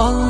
الله.